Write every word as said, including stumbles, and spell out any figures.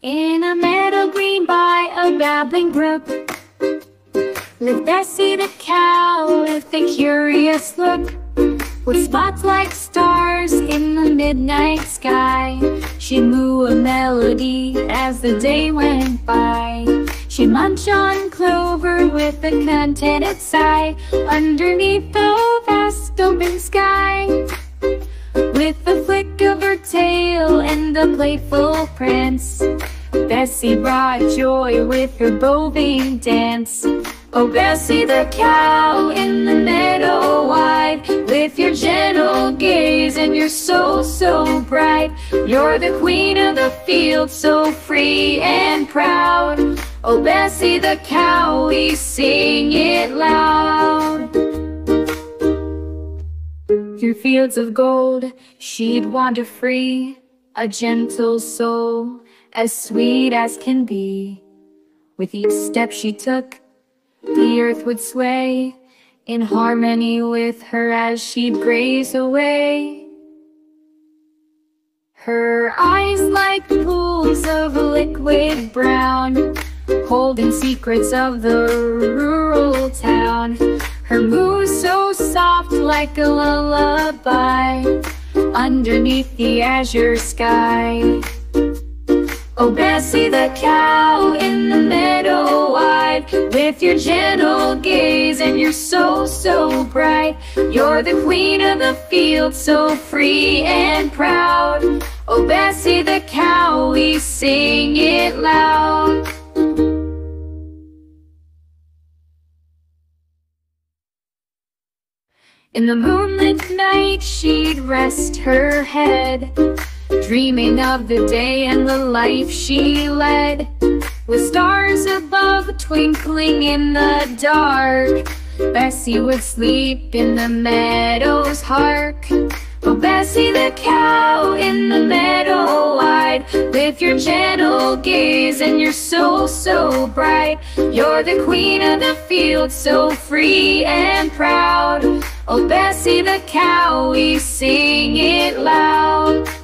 In a meadow green by a babbling brook lived Bessie the cow with a curious look. With spots like stars in the midnight sky, she blew a melody as the day went by. She munched on clover with a contented sigh underneath the vast open sky. With a flick of her tail and a playful prance, Bessie brought joy with her bovine dance. Oh Bessie the cow in the meadow wide, with your gentle gaze and your soul so bright, you're the queen of the field, so free and proud. Oh Bessie the cow, we sing it loud. Through fields of gold she'd wander free, a gentle soul as sweet as can be. With each step she took, the earth would sway in harmony with her as she'd graze away. Her eyes like pools of liquid brown, holding secrets of the rural town. Her moo so soft like a lullaby underneath the azure sky. Oh Bessie the cow in the meadow wide, with your gentle gaze and your soul so bright, you're the queen of the field, so free and proud. Oh Bessie the cow, we sing it loud. In the moonlit night she'd rest her head, dreaming of the day and the life she led. With stars above twinkling in the dark, Bessie would sleep in the meadow's hark. Oh Bessie the cow in the meadow wide, with your gentle gaze and your soul so bright, you're the queen of the field, so free and proud. Oh Bessie the cow, we sing it loud.